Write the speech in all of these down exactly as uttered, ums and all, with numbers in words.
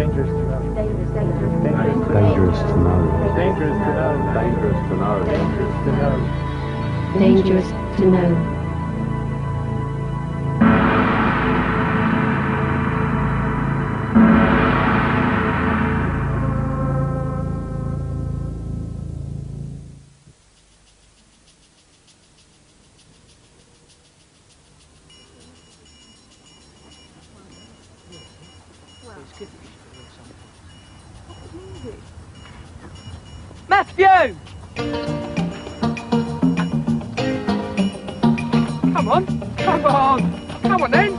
Dangerous to know. Dangerous to know. Dangerous to know. Dangerous to know. Dangerous to know. Dangerous to know. Dangerous to know. Matthew! Come on, come on, come on then!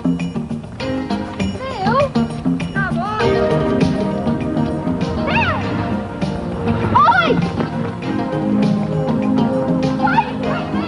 Phil! Come on! Phil! Oi! Wait for me!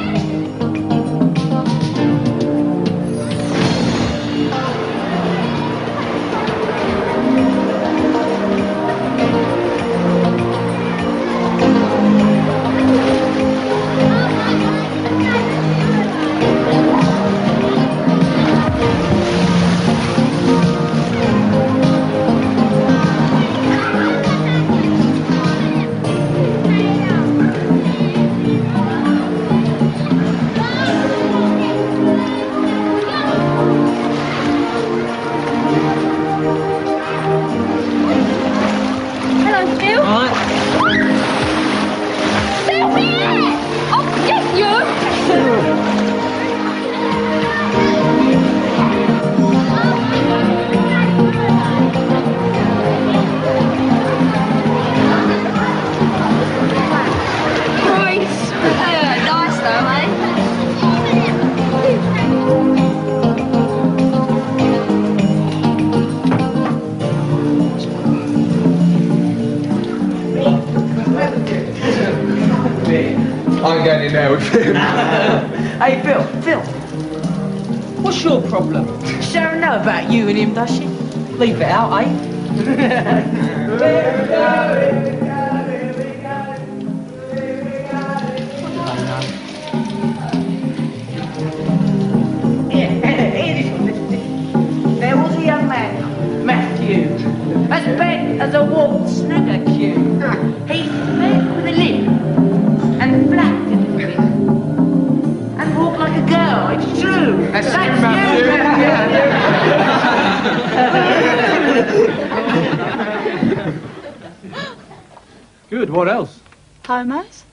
I'm going in there with Phil. Hey Phil, Phil, what's your problem? Does Sharon know about you and him, does she? Leave it out, eh? There was a young man, Matthew, as bent as a warped snugger cue. He fed with a lip. And flapped it and walked like a girl. It's true. That's, That's you, Matthew. Matthew. Good. What else? Homos,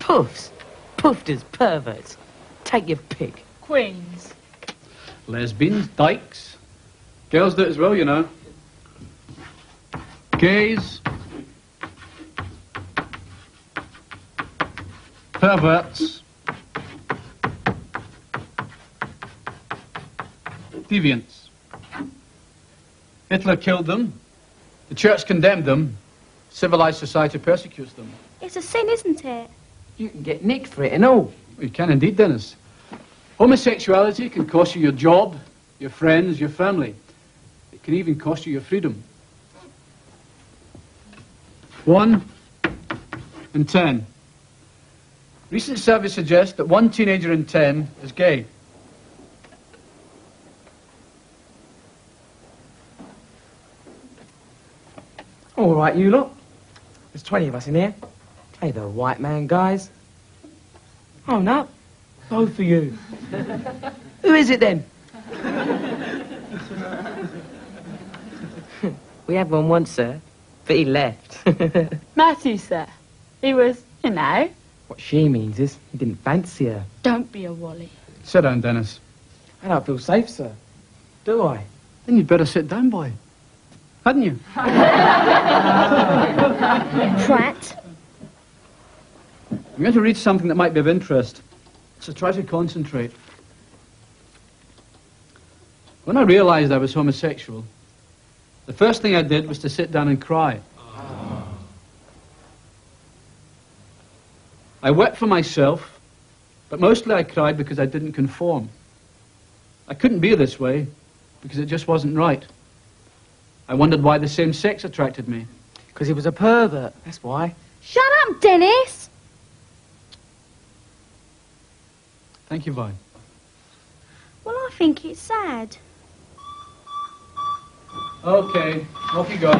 puffs, puffed as perverts. Take your pick. Queens, lesbians, dykes, girls do it as well, you know. Gays. Perverts. Deviants. Hitler killed them. The church condemned them. Civilized society persecutes them. It's a sin, isn't it? You can get nicked for it and all. You can indeed, Dennis. Homosexuality can cost you your job, your friends, your family. It can even cost you your freedom. One in ten. Recent surveys suggest that one teenager in ten is gay. All right, you lot. There's twenty of us in here. Play the white man, guys. Oh, no. Both of you. Who is it, then? We had one once, sir, but he left. Matthew, sir. He was, you know... What she means is, he didn't fancy her. Don't be a wally. Sit down, Dennis. I don't feel safe, sir. Do I? Then you'd better sit down, boy. Hadn't you? Prat. I'm going to read something that might be of interest, so try to concentrate. When I realised I was homosexual, the first thing I did was to sit down and cry. I wept for myself, but mostly I cried because I didn't conform. I couldn't be this way, because it just wasn't right. I wondered why the same sex attracted me. Because he was a pervert, that's why. Shut up, Dennis! Thank you, Vi. Well, I think it's sad. Okay, off you go.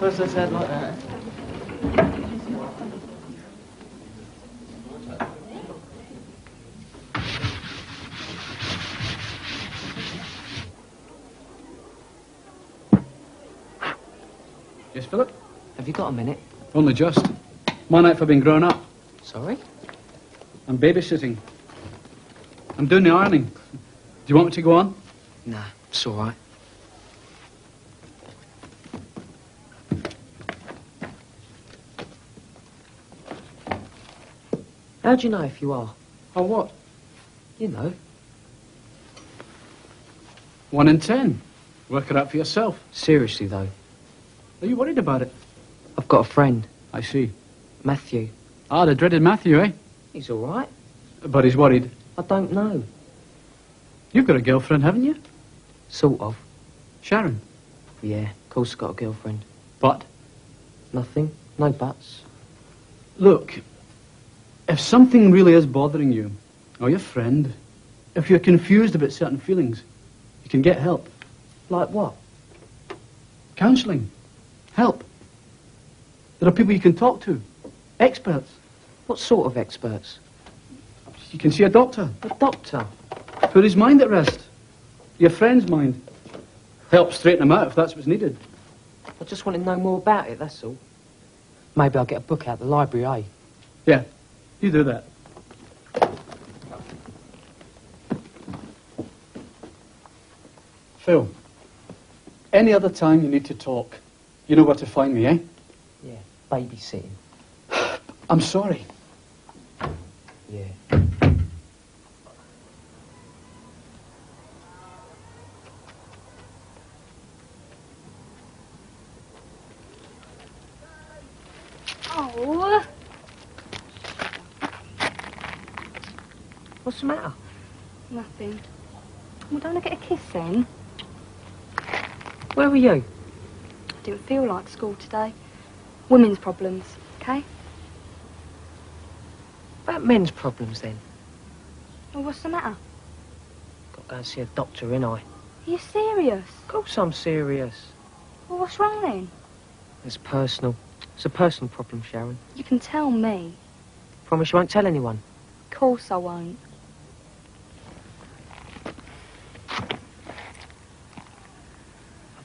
What's this head like that? Yes, Philip? Have you got a minute? Only just. Mine out for being grown up. Sorry? I'm babysitting. I'm doing the ironing. Do you want me to go on? Nah, it's all right. How do you know if you are? Oh, what? You know. One in ten. Work it out for yourself. Seriously, though. Are you worried about it? I've got a friend. I see. Matthew. Ah, the dreaded Matthew, eh? He's all right. But he's worried. I don't know. You've got a girlfriend, haven't you? Sort of. Sharon? Yeah, of course I've got a girlfriend. But? Nothing. No buts. Look, if something really is bothering you, or your friend, if you're confused about certain feelings, you can get help. Like what? Counselling. Help. There are people you can talk to. Experts. What sort of experts? You can see a doctor. A doctor? Put his mind at rest. Your friend's mind. Help straighten him out if that's what's needed. I just want to know more about it, that's all. Maybe I'll get a book out of the library, eh? Yeah, you do that. Phil, any other time you need to talk, you know where to find me, eh? Yeah, babysitting. I'm sorry. Yeah. What's the matter? Nothing. Well, don't I get a kiss then? Where were you? I didn't feel like school today. Women's problems, okay? About men's problems then? Well, what's the matter? Got to go and see a doctor, innit? Are you serious? Of course I'm serious. Well, what's wrong then? It's personal. It's a personal problem, Sharon. You can tell me. Promise you won't tell anyone? Of course I won't.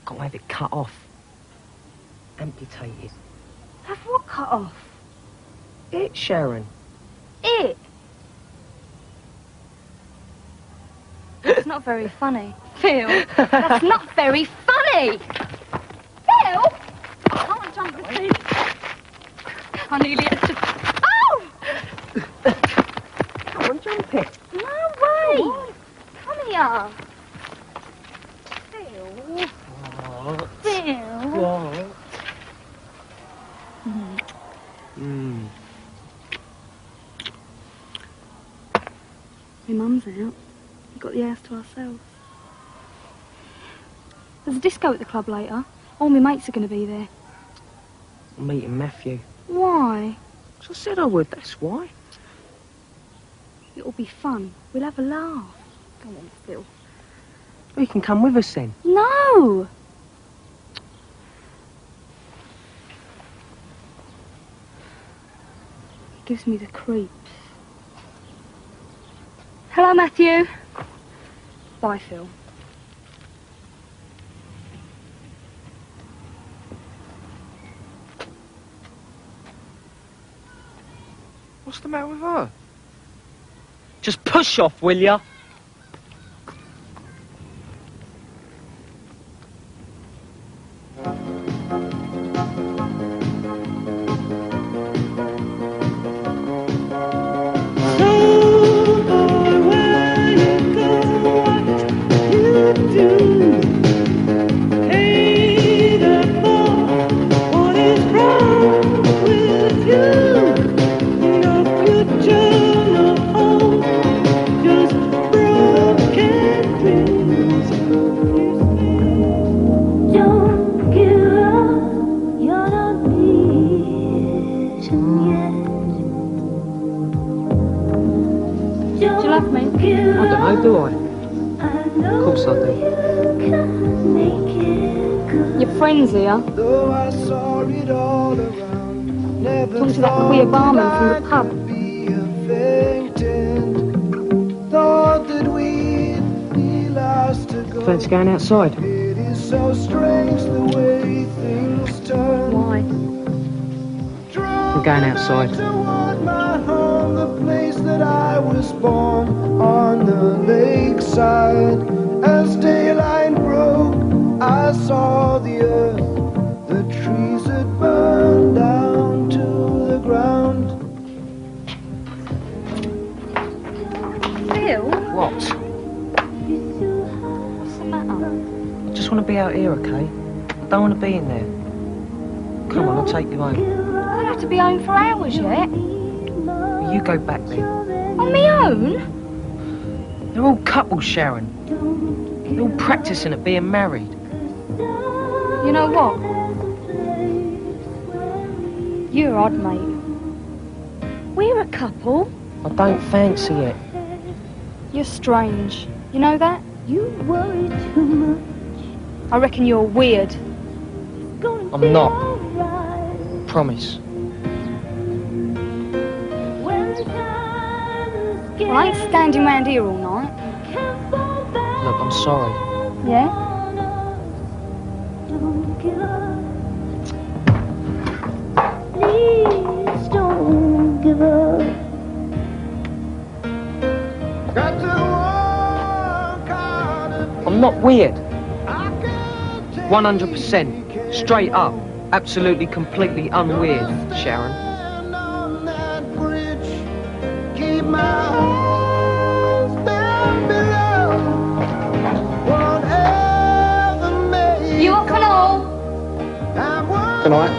I've got to have it cut off. Amputated. Have what cut off? It, Sharon. It? That's not very funny. Phil, that's not very funny! Phil! I can't jump the seat. I nearly had to... Oh! Come on, jump it. No way! Come, Come here. Phil. What? Phil. What? Mm. Mm. Your mum's out. We've got the house to ourselves. There's a disco at the club later. All my mates are going to be there. I'm meeting Matthew. Why? Because I said I would, that's why. It'll be fun. We'll have a laugh. Come on, Phil. Well, you can come with us then. No! It gives me the creeps. Hello, Matthew. Bye, Phil. What's the matter with her? Just push off, will ya? Just love me? I don't know, do I? Of course I do. Your friends here. Talk to that queer barman from the pub. Fancy going outside? It is so strange the way things turn. Why? I'm going outside. Toward my home, the place that I was born on the lakeside. As daylight broke, I saw the earth, the trees had burned down to the ground. Phil? What? I just want to be out here, okay? I don't want to be in there. Come on, I'll take you home. I don't have to be home for hours yet. You go back then. On me own? They're all couples, Sharon. They're all practicing at being married. You know what? You're odd, mate. We're a couple. I don't fancy it. You're strange. You know that? You worry too much. I reckon you're weird. I'm not. Right. Promise. Well, I ain't standing round here all night. Look, I'm sorry. Yeah? Don't give up. Please don't give up. Got to walk out of I'm not weird. one hundred percent, straight up, absolutely, completely unweird, Sharon. You up and all? Good night.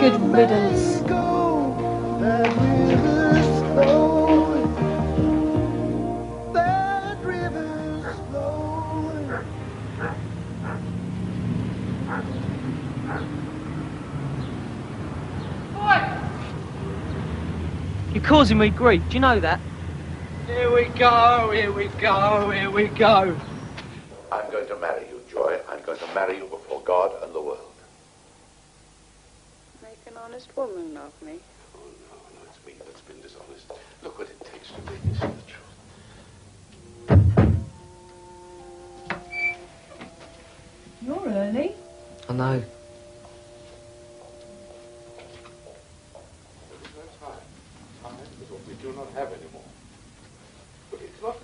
Good riddance. You're causing me grief, do you know that? Here we go, here we go, here we go. I'm going to marry you, Joy. I'm going to marry you before God and the world. Make an honest woman of me. Oh, no, no, it's me that's been dishonest. Look what it takes to make me see the truth. You're early. I know.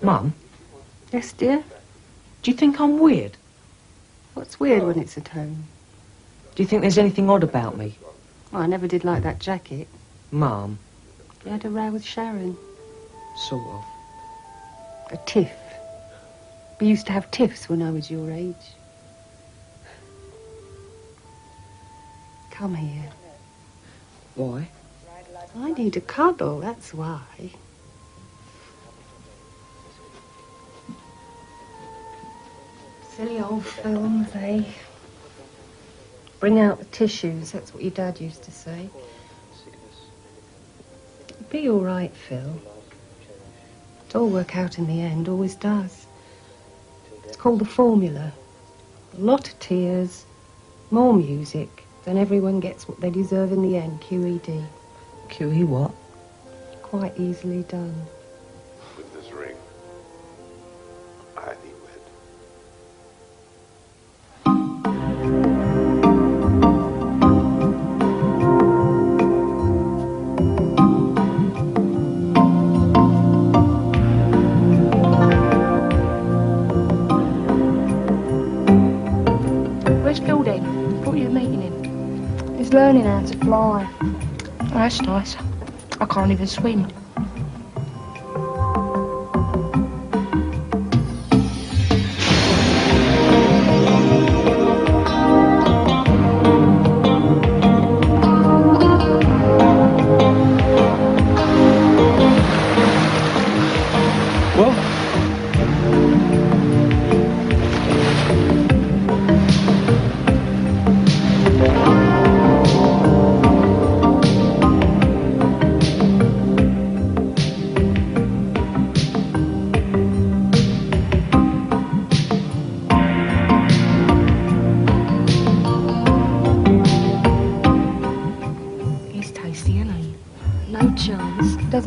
Mum? Yes, dear? Do you think I'm weird? What's weird when it's at home? Do you think there's anything odd about me? Well, I never did like that jacket. Mum? You had a row with Sharon. Sort of. A tiff. We used to have tiffs when I was your age. Come here. Why? I need a cuddle, that's why. Silly old films, eh? Bring out the tissues, that's what your dad used to say. It'll be all right, Phil. It'll all work out in the end, always does. It's called the formula. A lot of tears, more music, then everyone gets what they deserve in the end, Q E D. Q E what? Quite easily done. With this ring, I think. Learning how to fly. Oh, that's nice. I can't even swim.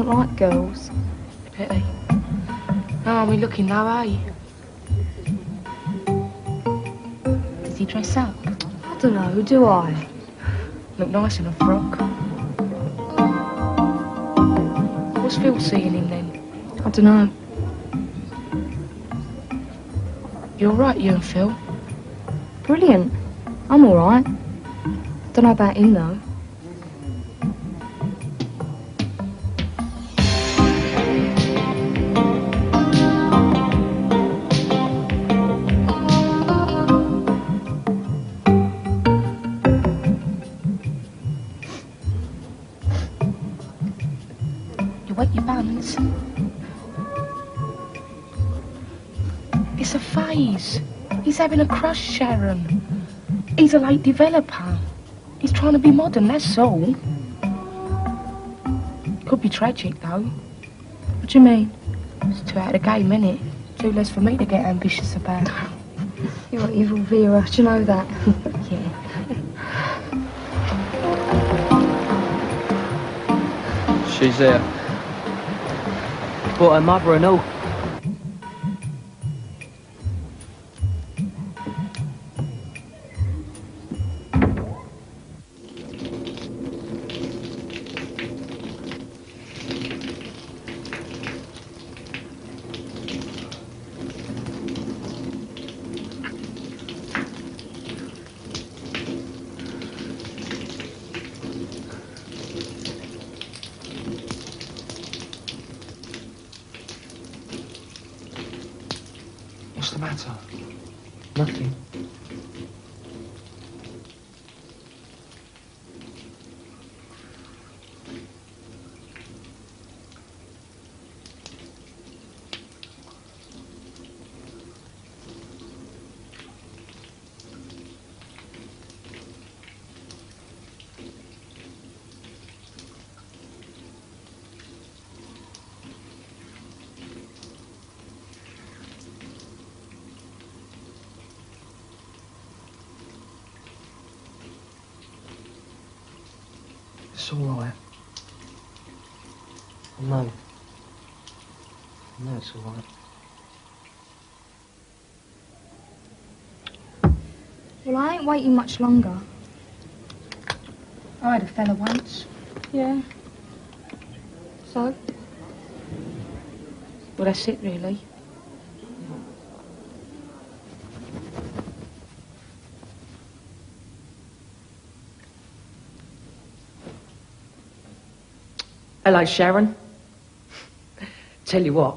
doesn't like girls. Pity. Oh, we're looking though, are you? Does he dress up? I don't know, do I? Look nice in a frock. What's Phil seeing him then? I don't know. You're right, you and Phil. Brilliant. I'm all right. Don't know about him though. It's a phase. He's having a crush, Sharon. He's a late developer. He's trying to be modern, that's all. Could be tragic, though. What do you mean? It's two out of the game, innit? Too less for me to get ambitious about. You're an evil Vera, do you know that? Yeah. She's there. Uh, brought her mother and all. What's the matter? Nothing. It's all right. I know. I know it's all right. Well, I ain't waiting much longer. I had a fella once. Yeah. So? Well, that's it, really. Hello, Sharon. Tell you what,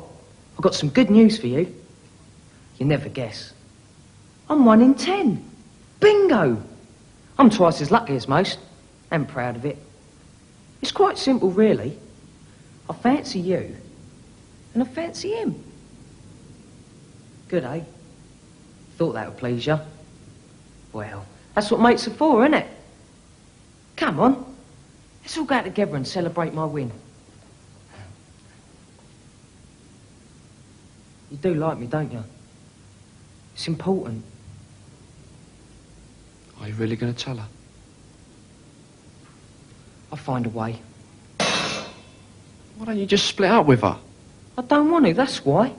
I've got some good news for you. You never guess. I'm one in ten. Bingo! I'm twice as lucky as most, and proud of it. It's quite simple, really. I fancy you, and I fancy him. Good, eh? Thought that would please you. Well, that's what mates are for, isn't it? Come on. Let's all go out together and celebrate my win. You do like me, don't you? It's important. Are you really going to tell her? I'll find a way. Why don't you just split up with her? I don't want to, that's why.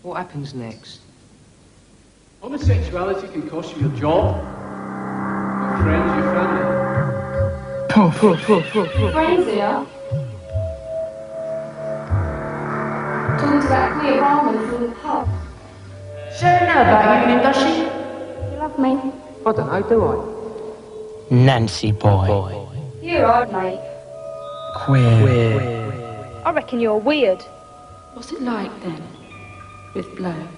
What happens next? Homosexuality can cost you your job, your friends, your family. Pooh, pooh, pooh, pooh, pooh. Crazy, huh? Doing exactly at Ramas in the pub. Sharon, know about you, does she? You love me. I don't know, do I? Nancy boy. boy. You're odd, mate. Queer. Queer. Queer. I reckon you're weird. What's it like, then, with blokes?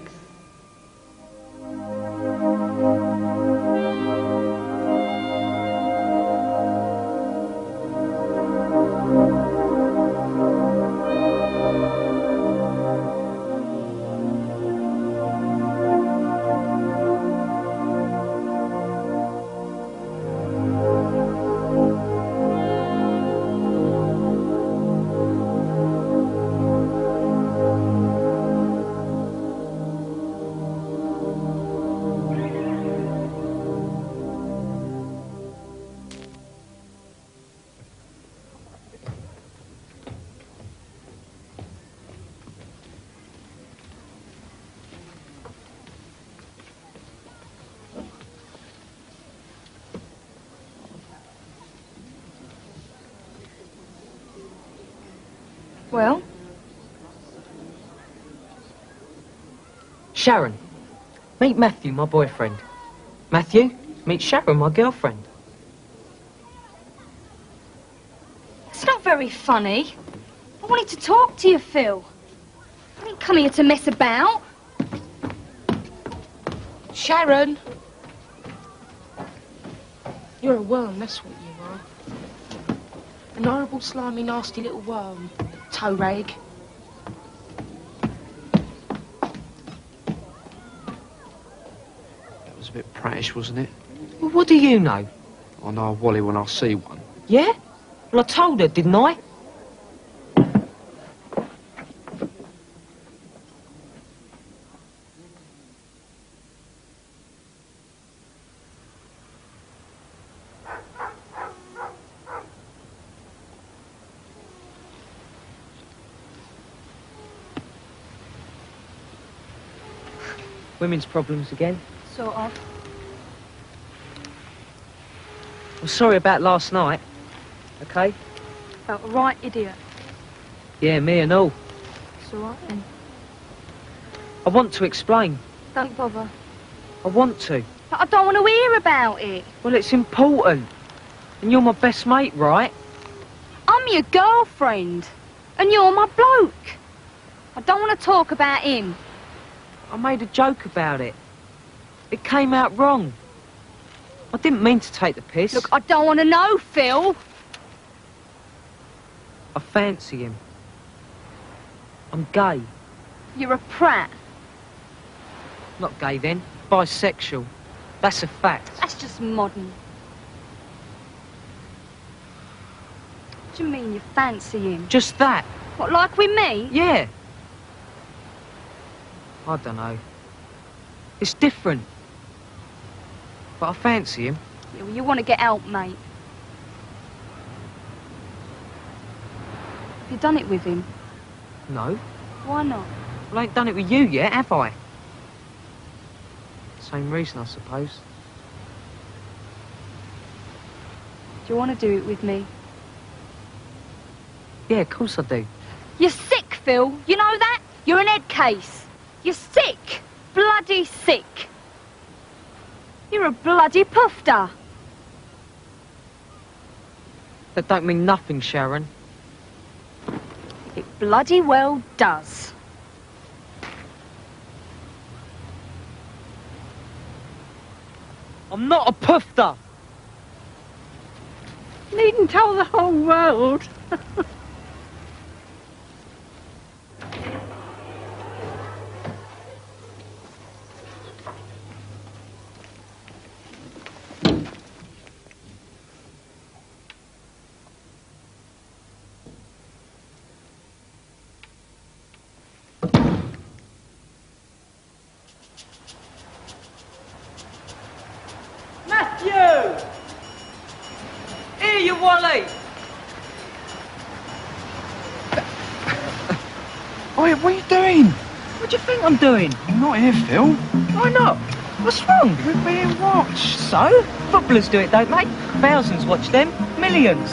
Well? Sharon. Meet Matthew, my boyfriend. Matthew, meet Sharon, my girlfriend. It's not very funny. I wanted to talk to you, Phil. I didn't come here to mess about. Sharon! You're a worm, that's what you are. An horrible, slimy, nasty little worm. Toe rag. That was a bit prattish, wasn't it? Well, what do you know? I know a wally when I see one. Yeah? Well, I told her, didn't I? Women's problems again. Sort of. I'm sorry about last night, okay? Felt a right idiot. Yeah, me and all. It's all right then. I want to explain. Don't bother. I want to. But I don't want to hear about it. Well, it's important. And you're my best mate, right? I'm your girlfriend. And you're my bloke. I don't want to talk about him. I made a joke about it. It came out wrong. I didn't mean to take the piss. Look, I don't want to know, Phil. I fancy him. I'm gay. You're a prat. Not gay then, bisexual. That's a fact. That's just modern. What do you mean you fancy him? Just that. What, like with me? Yeah. I don't know. It's different. But I fancy him. Yeah, well, you want to get out, mate. Have you done it with him? No. Why not? Well, I ain't done it with you yet, have I? Same reason, I suppose. Do you want to do it with me? Yeah, of course I do. You're sick, Phil. You know that? You're an head case. You're sick. Bloody sick. You're a bloody poofter. That don't mean nothing, Sharon. It bloody well does. I'm not a poofter. You needn't tell the whole world. I'm doing? I'm not here, Phil. Why not? What's wrong? We're being watched. So? Footballers do it, don't they? Thousands watch them. Millions.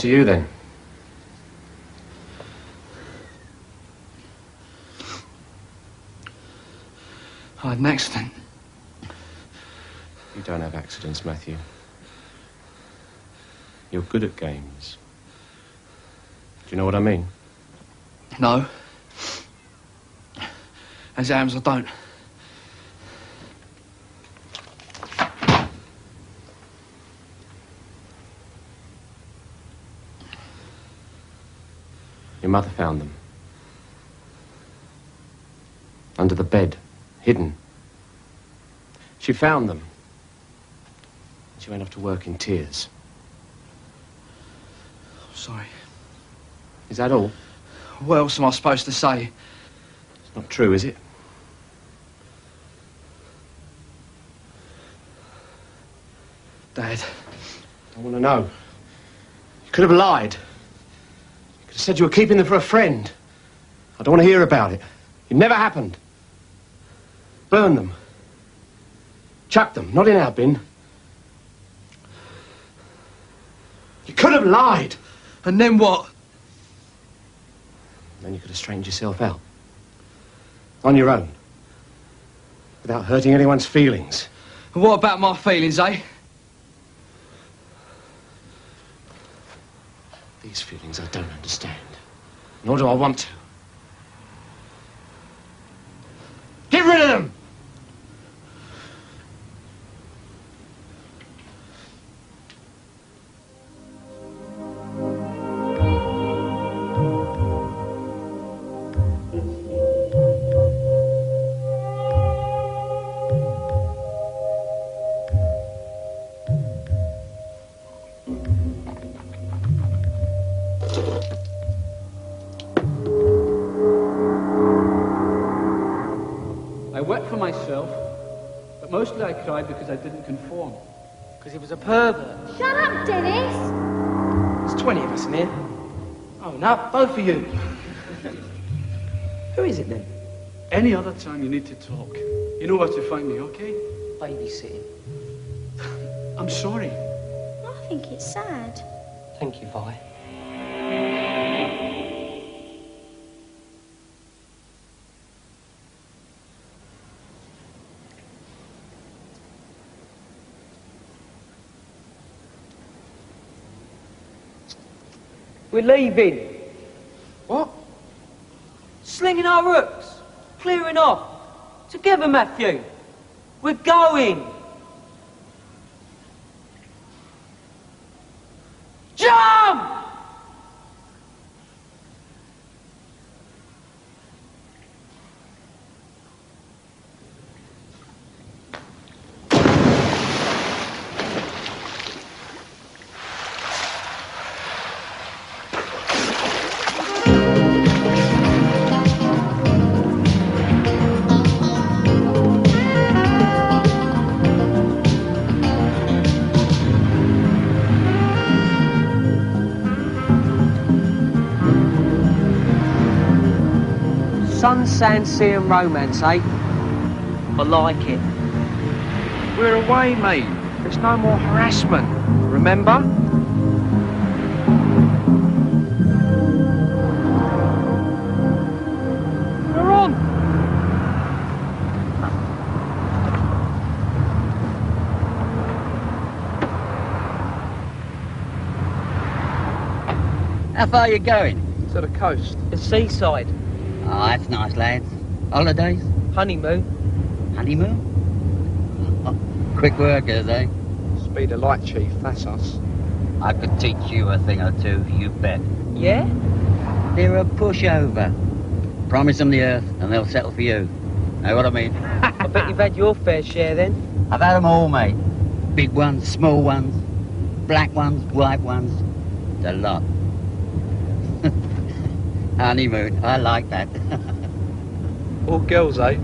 To you then. I had an accident. You don't have accidents, Matthew. You're good at games. Do you know what I mean? No. As it happens, I don't. Your mother found them. Under the bed, hidden. She found them. She went off to work in tears. I'm sorry. Is that all? What else am I supposed to say? It's not true, is it? Dad. I want to know. You could have lied. You could have said you were keeping them for a friend. I don't want to hear about it. It never happened. Burn them. Chuck them, not in our bin. You could have lied. And then what? Then you could have straightened yourself out. On your own. Without hurting anyone's feelings. And what about my feelings, eh? These feelings I don't understand. Nor do I want to. Get rid of them! I cried because I didn't conform. Because he was a pervert. Shut up, Dennis! There's twenty of us in here. Oh, no, both of you. Who is it then? Any other time you need to talk, you know where to find me, okay? Babysitting. I'm sorry. I think it's sad. Thank you, Vi. We're leaving. What? Slinging our rooks. Clearing off. Together, Matthew. We're going. Jump! Sand, sea and romance, eh? I like it. We're away, mate. There's no more harassment, remember? We're on. How far are you going? To the coast. The seaside. Oh, that's nice, lads. Holidays? Honeymoon. Honeymoon? Quick workers, eh? Speed of light, Chief. That's us. I could teach you a thing or two, you bet. Yeah? They're a pushover. Promise them the earth and they'll settle for you. Know what I mean? I bet you've had your fair share, then. I've had them all, mate. Big ones, small ones, black ones, white ones. It's a lot. Honeymoon, I like that. All girls, eh?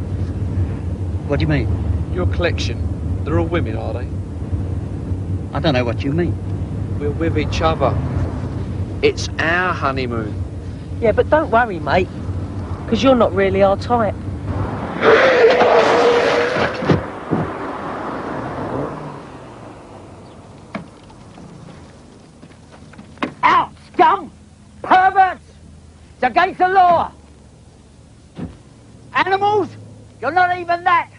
What do you mean? Your collection. They're all women, are they? I don't know what you mean. We're with each other. It's our honeymoon. Yeah, but don't worry, mate. Because you're not really our type. Out, scum! Perverts! It's against the law. Animals, you're not even that.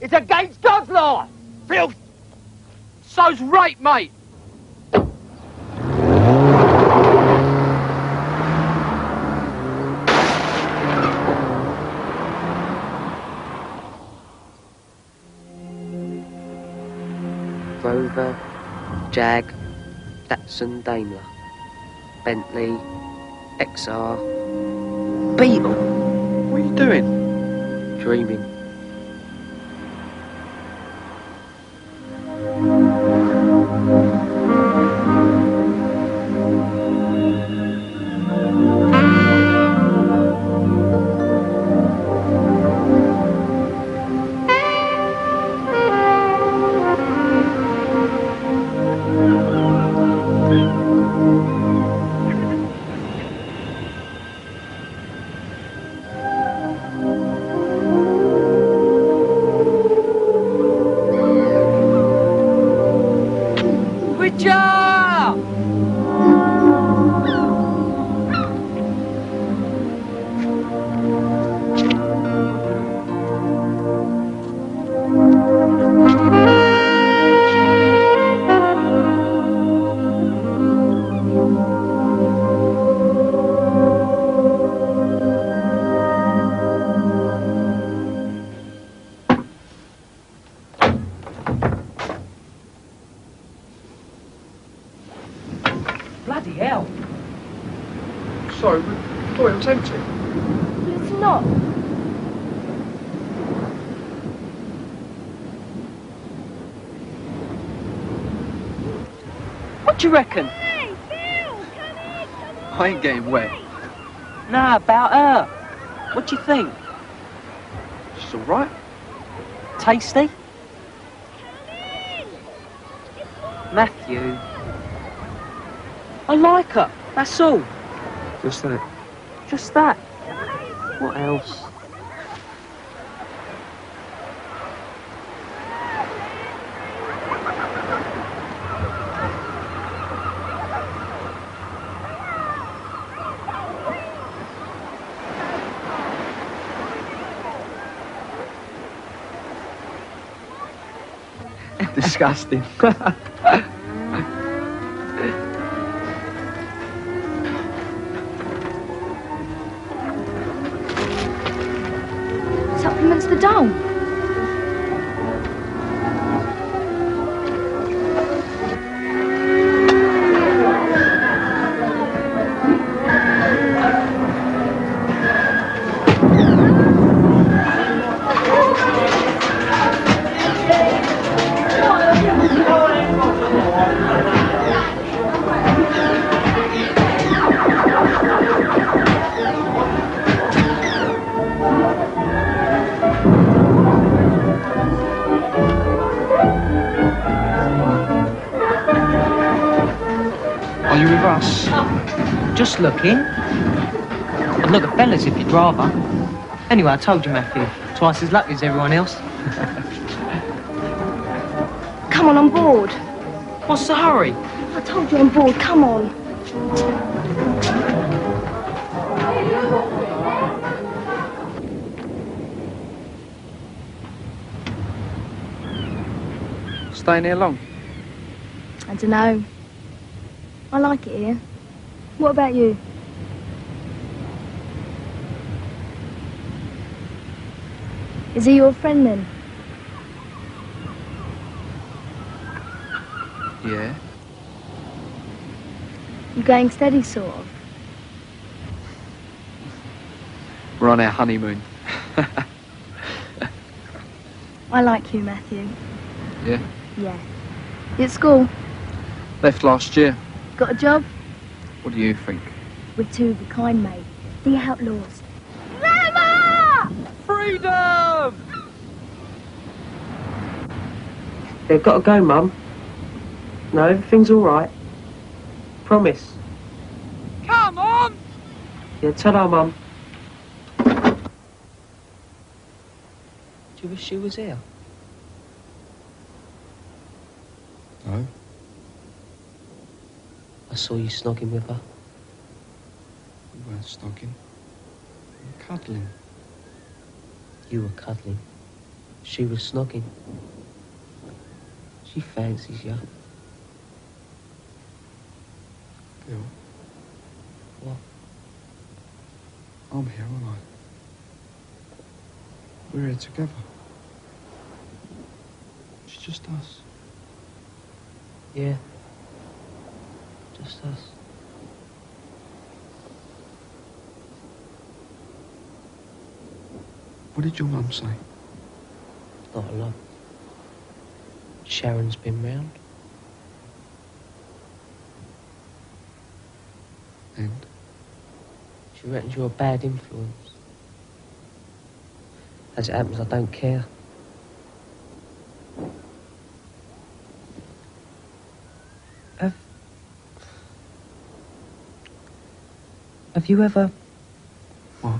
It's against God's law. Phil, so's right, mate. Rover, Jag, Datsun, Daimler, Bentley, X R, Beetle. What are you doing? Dreaming. You reckon? Hey, Phil, come on, come on. I ain't getting wet. Nah, about her. What do you think? She's all right. Tasty? Matthew. I like her, that's all. Just that? Just that. What else? Disgusting. Supplements the dough. Just look in. And look at fellas if you'd rather. Anyway, I told you, Matthew. Twice as lucky as everyone else. Come on, on board. What's the hurry? I told you on board, come on. Staying here long? I don't know. I like it here. What about you? Is he your friend then? Yeah. You going steady, sort of? We're on our honeymoon. I like you, Matthew. Yeah? Yeah. You at school? Left last year. Got a job? What do you think? We're two of a kind, mate. The outlaws. Mama! Freedom! They've got to go, Mum. No, everything's all right. Promise. Come on! Yeah, ta-da, Mum. Do you wish she was here? No. I saw you snogging with her. We weren't snogging. We were cuddling. You were cuddling. She was snogging. She fancies you. Phil. What? I'm here alone. We're here together. It's just us. Yeah. Just us. What did your mum say? Not a lot. Sharon's been round. And? She reckons you're a bad influence. As it happens, I don't care. Have... Have you ever... What?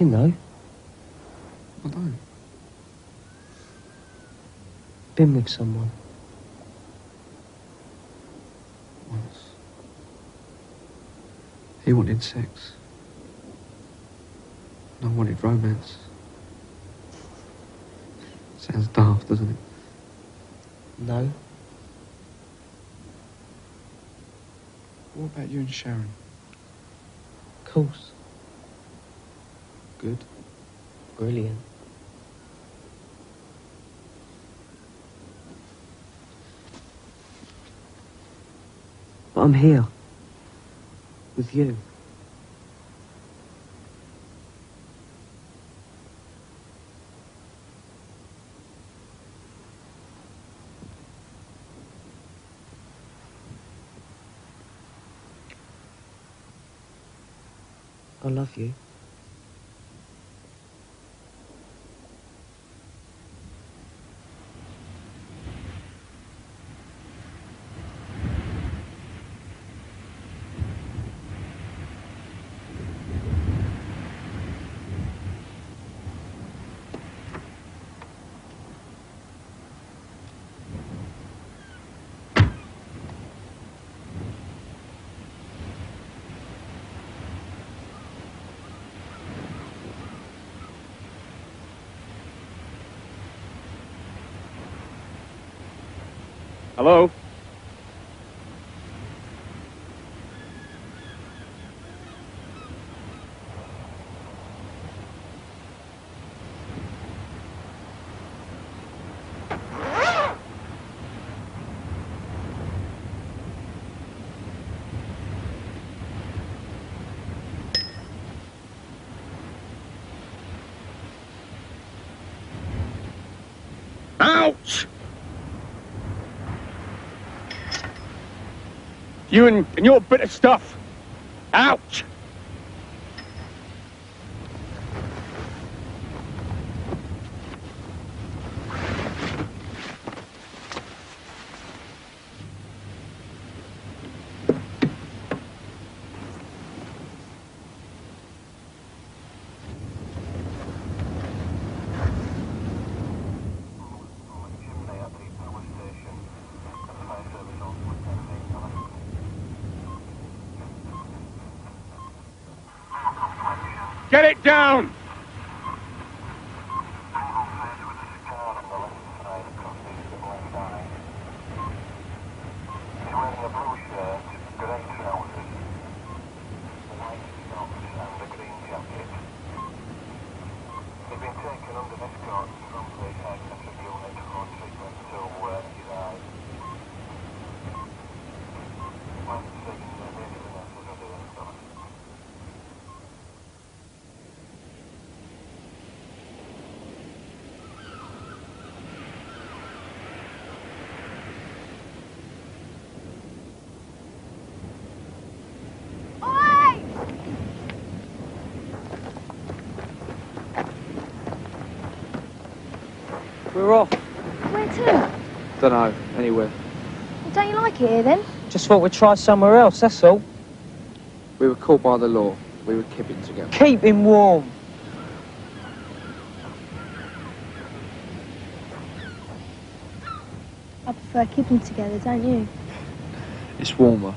You know. I don't. Been with someone. Once. He wanted sex. And I wanted romance. Sounds daft, doesn't it? No. What about you and Sharon? Of course. Good. Brilliant. But I'm here. With you. I love you. Hello? Ouch! You and, and your bit of stuff. Ouch! Get it down! We're off. Where to? Don't know. Anywhere. Well, don't you like it here, then? Just thought we'd try somewhere else, that's all. We were called by the law. We would keep him together. Keep him warm. I prefer keeping together, don't you? It's warmer.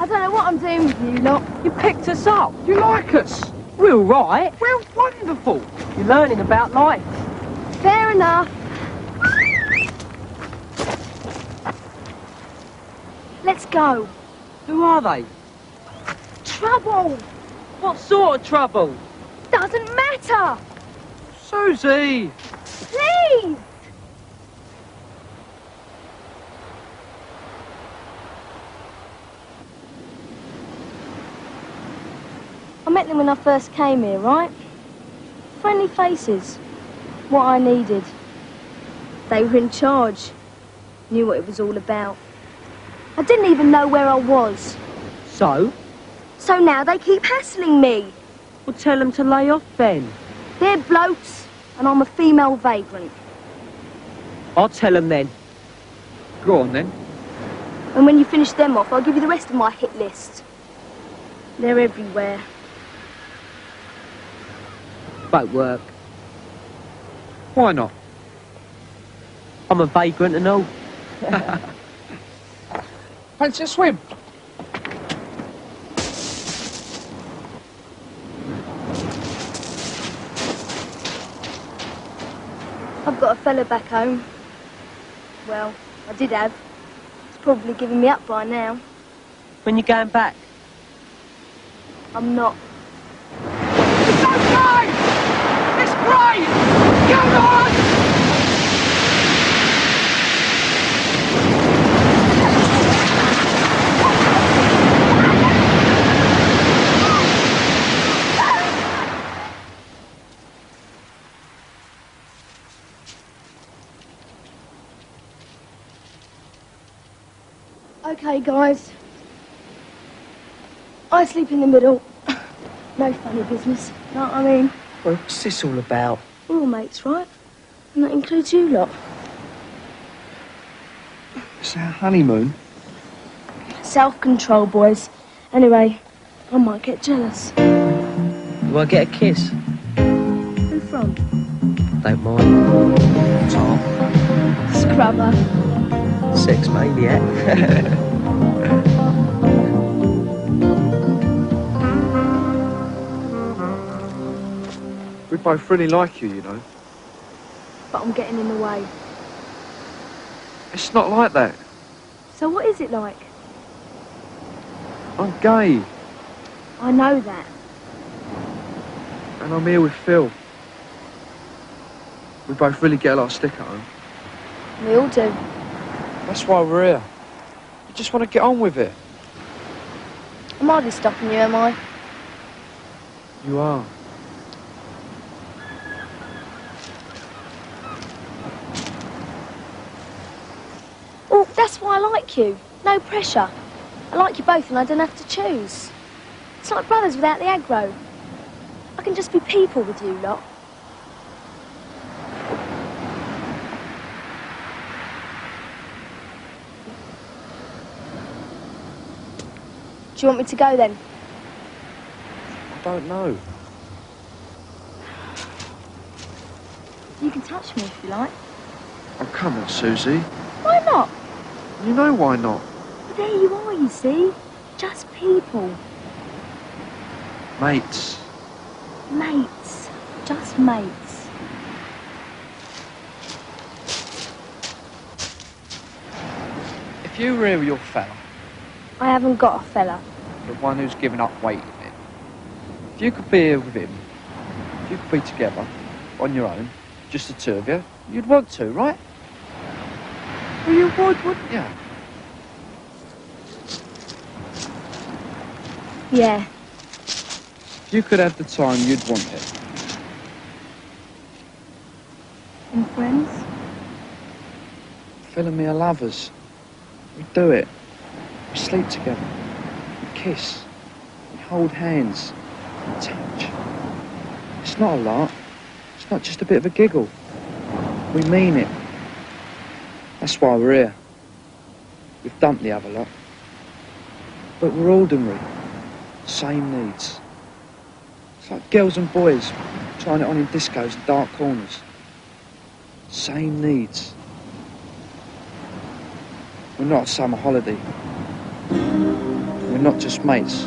I don't know what I'm doing with you lot. You picked us up. You like us. We're all right. We're wonderful. You're learning about life. Fair enough. Let's go. Who are they? Trouble. What sort of trouble? Doesn't matter. Susie. Please. I met them when I first came here, right? Friendly faces. What I needed. They were in charge. Knew what it was all about. I didn't even know where I was. So? So now they keep hassling me. Well, tell them to lay off then. They're blokes, and I'm a female vagrant. I'll tell them then. Go on then. And when you finish them off, I'll give you the rest of my hit list. They're everywhere. Won't work. Why not? I'm a vagrant and all. Fancy a swim? I've got a fella back home. Well, I did have. He's probably given me up by now. When you going back? I'm not. It's okay! It's great! Come on! Okay, guys. I sleep in the middle. No funny business, know what I mean? Well, what's this all about? We're all mates, right? And that includes you lot. It's our honeymoon. Self-control, boys. Anyway, I might get jealous. Do I get a kiss? Who from? Don't mind. Tom. Scrubber. Sex maniac. We both really like you, you know. But I'm getting in the way. It's not like that. So what is it like? I'm gay. I know that. And I'm here with Phil. We both really get a lot of stick at home. We all do. That's why we're here. You just want to get on with it. I'm hardly stopping you, am I? You are. That's why I like you. No pressure. I like you both and I don't have to choose. It's like brothers without the aggro. I can just be people with you lot. Do you want me to go then? I don't know. You can touch me if you like. Oh, come on, Susie. Why not? You know why not? Well, there you are, you see? Just people. Mates. Mates. Just mates. If you were here with your fella... I haven't got a fella. The one who's given up waiting. If you could be here with him, if you could be together, on your own, just the two of you, you'd want to, right? Well, you would, wouldn't you? Yeah. If you could have the time, you'd want it. And friends? Phil and me are lovers. We do it. We sleep together. We kiss. We hold hands. We touch. It's not a lark. It's not just a bit of a giggle. We mean it. That's why we're here. We've dumped the other lot. But we're ordinary. Same needs. It's like girls and boys trying it on in discos and dark corners. Same needs. We're not a summer holiday. We're We're not just mates.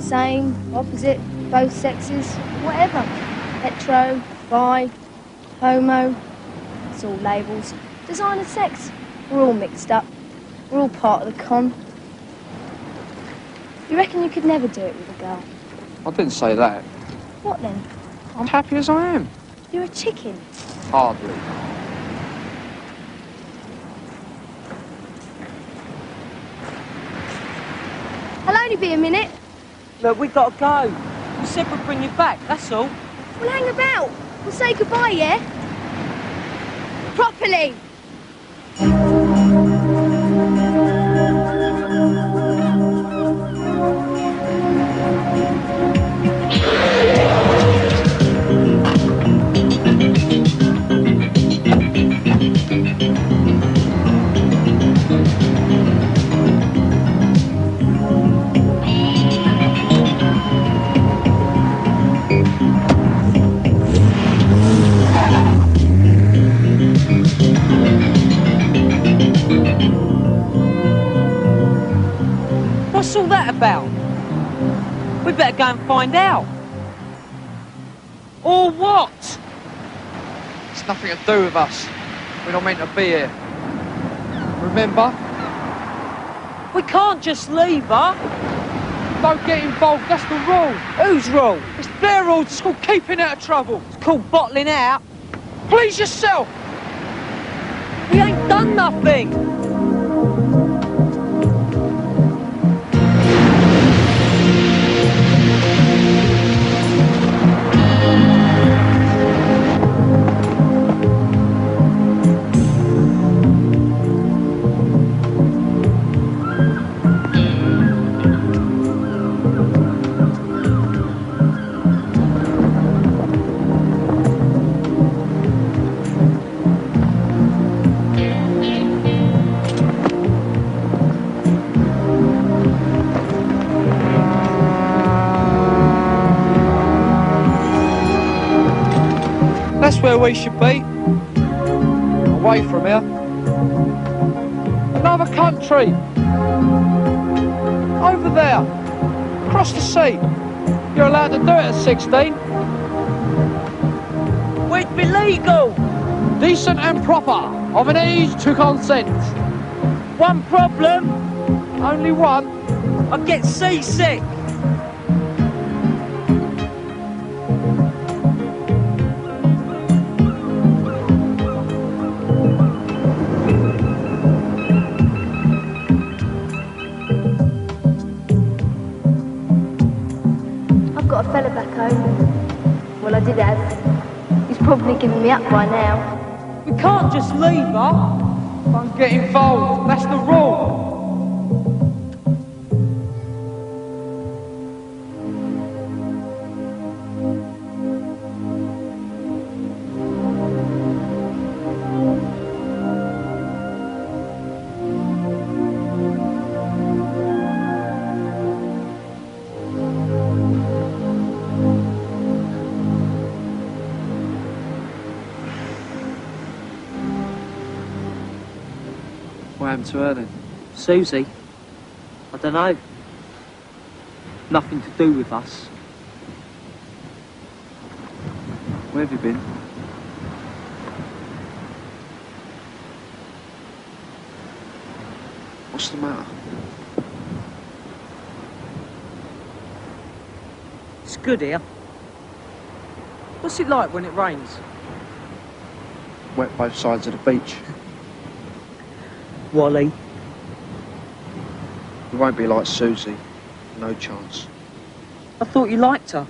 Same, opposite, both sexes, whatever. Hetero, bi, homo, it's all labels. Designer sex, we're all mixed up. We're all part of the con. You reckon you could never do it with a girl? I didn't say that. What then? I'm happy as I am. You're a chicken. Hardly. I'll only be a minute. Look, we gotta go. We said we'd bring you back, that's all. Well, hang about. We'll say goodbye, yeah? Properly. About. We better go and find out. Or what? It's nothing to do with us. We're not meant to be here. Remember? We can't just leave her. Don't get involved, that's the rule. Whose rule? It's their rule. It's called keeping out of trouble. It's called bottling out. Please yourself. We ain't done nothing. That's where we should be. Away from here. Another country. Over there. Across the sea. You're allowed to do it at sixteen. We'd be legal. Decent and proper. Of an age to consent. One problem. Only one. I'd get seasick. Giving me up by now. We can't just leave her. Don't get involved. That's the rule. To her then? Susie? I don't know. Nothing to do with us. Where have you been? What's the matter? It's good here. What's it like when it rains? Wet both sides of the beach. Wally. You won't be like Susie. No chance. I thought you liked her.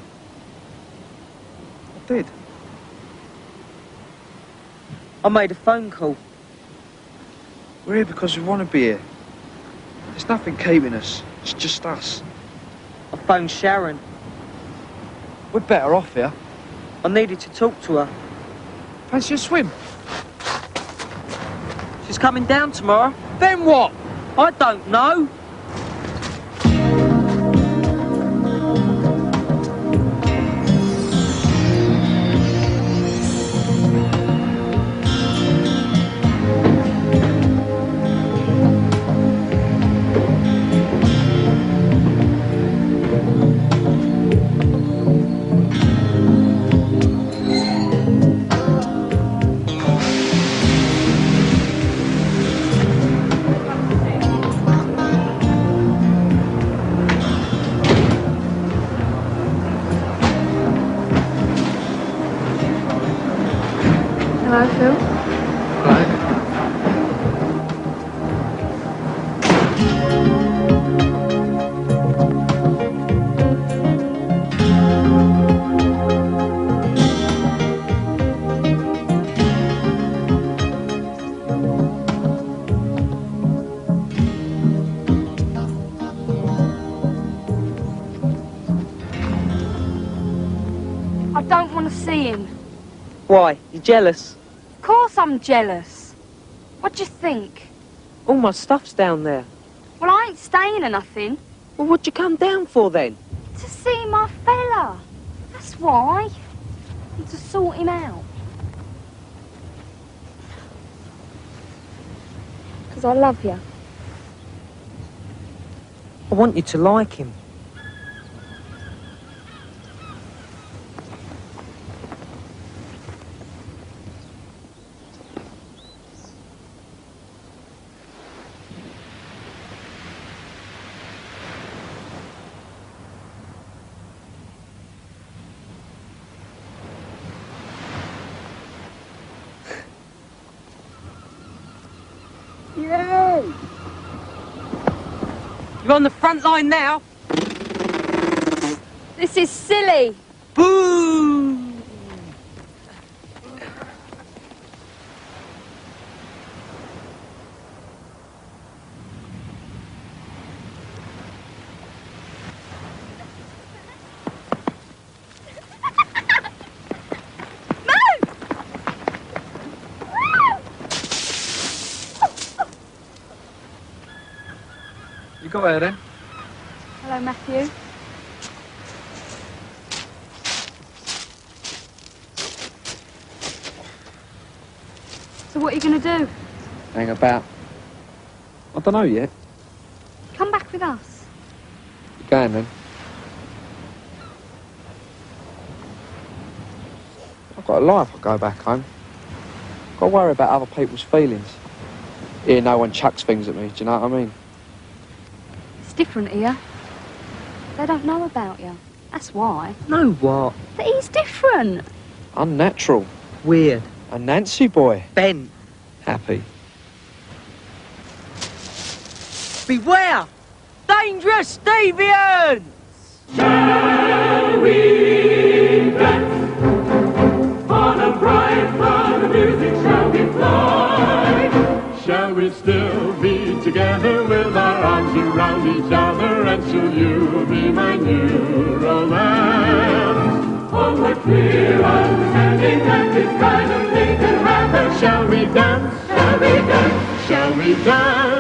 did. I made a phone call. We're here because we want to be here. There's nothing keeping us. It's just us. I phoned Sharon. We're better off here. I needed to talk to her. Fancy a swim? She's coming down tomorrow. Then what? I don't know. Hello, Phil. Hello. I don't want to see him. Why? You're jealous? Of course I'm jealous. What do you think? All my stuff's down there. Well, I ain't staying or nothing. Well, what'd you come down for then? To see my fella. That's why. And to sort him out. Because I love you. I want you to like him. Yay! You're on the front line now. This is silly. Boo! You got her then? Hello, Matthew. So what are you going to do? Hang about. I don't know yet. Come back with us. You're going then? I've got a life. I go back home. I've got to worry about other people's feelings. Here, no one chucks things at me, do you know what I mean? Different here. They don't know about you. That's why. No what? That he's different. Unnatural. Weird. A Nancy boy. Bent. Happy. Beware! Dangerous deviants! Shall we dance? On a bright flood, music shall be fly. Shall we still be together with our arms around each other, and shall you be my new romance? On what clear understanding that this kind of thing can happen, shall we dance? Shall we dance? Shall we dance?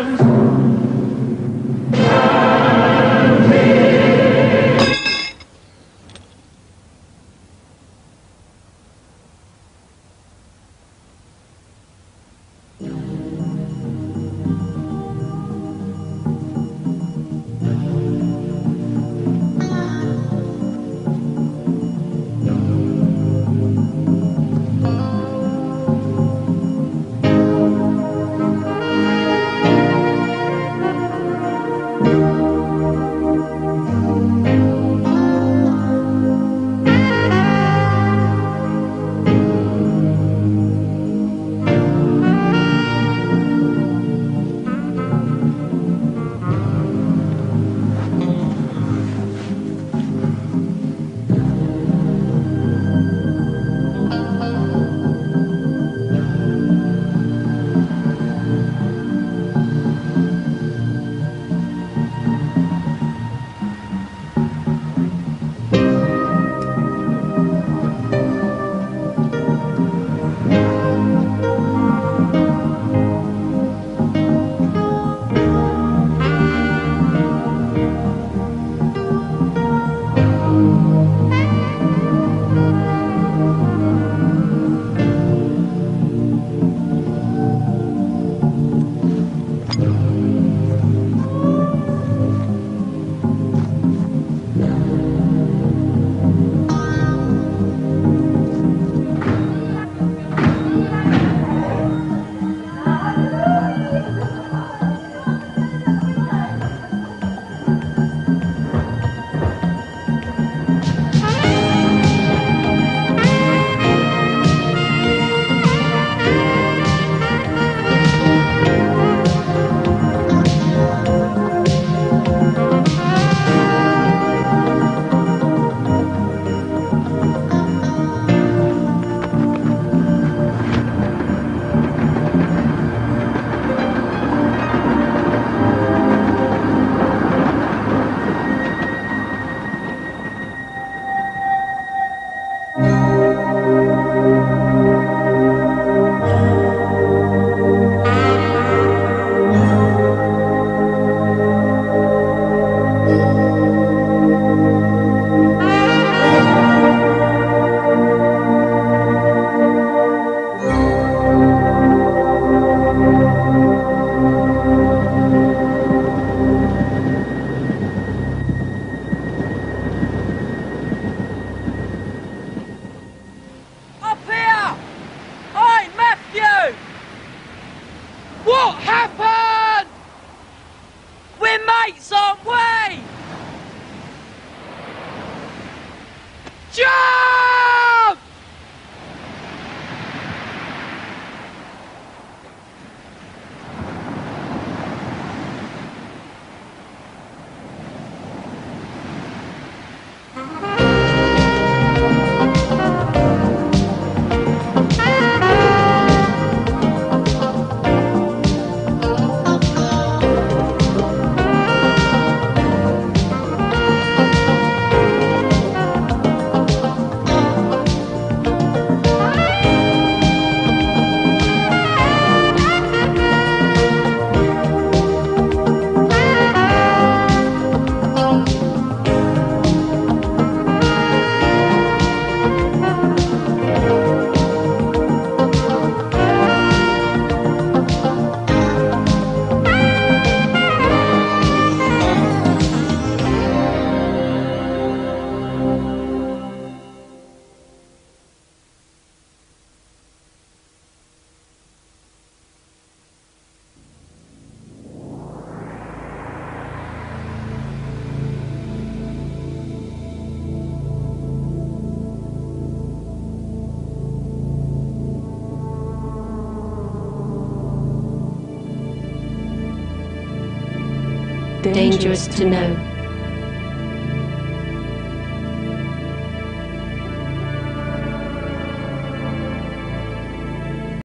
dangerous to know.